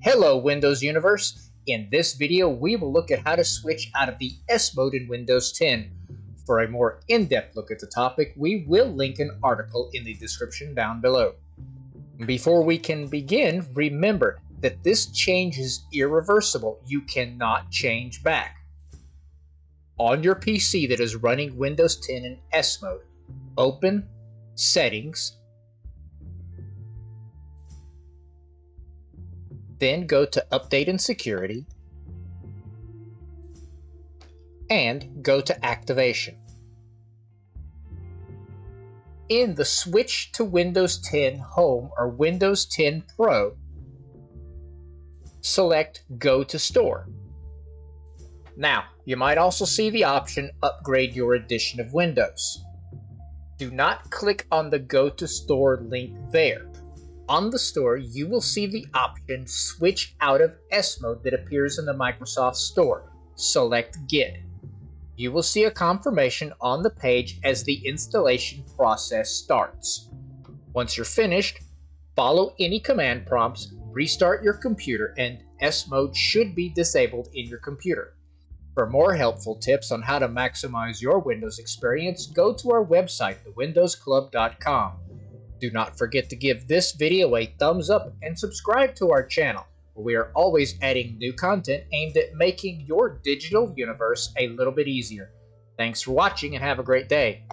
Hello Windows Universe! In this video we will look at how to switch out of the S mode in Windows 10. For a more in-depth look at the topic, we will link an article in the description down below. Before we can begin, remember that this change is irreversible. You cannot change back. On your PC that is running Windows 10 in S mode, open Settings, then go to Update and Security, and go to Activation. In the Switch to Windows 10 Home or Windows 10 Pro, select Go to Store. Now, you might also see the option Upgrade Your Edition of Windows. Do not click on the Go to Store link there. On the store, you will see the option Switch out of S mode that appears in the Microsoft Store. Select Get. You will see a confirmation on the page as the installation process starts. Once you're finished, follow any command prompts, restart your computer, and S mode should be disabled in your computer. For more helpful tips on how to maximize your Windows experience, go to our website, thewindowsclub.com. Do not forget to give this video a thumbs up and subscribe to our channel, where we are always adding new content aimed at making your digital universe a little bit easier. Thanks for watching and have a great day.